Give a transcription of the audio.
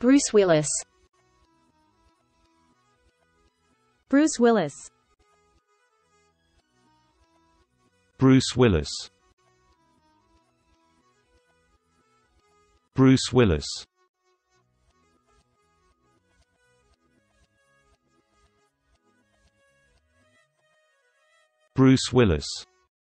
Bruce Willis. Bruce Willis. Bruce Willis. Bruce Willis. Bruce Willis.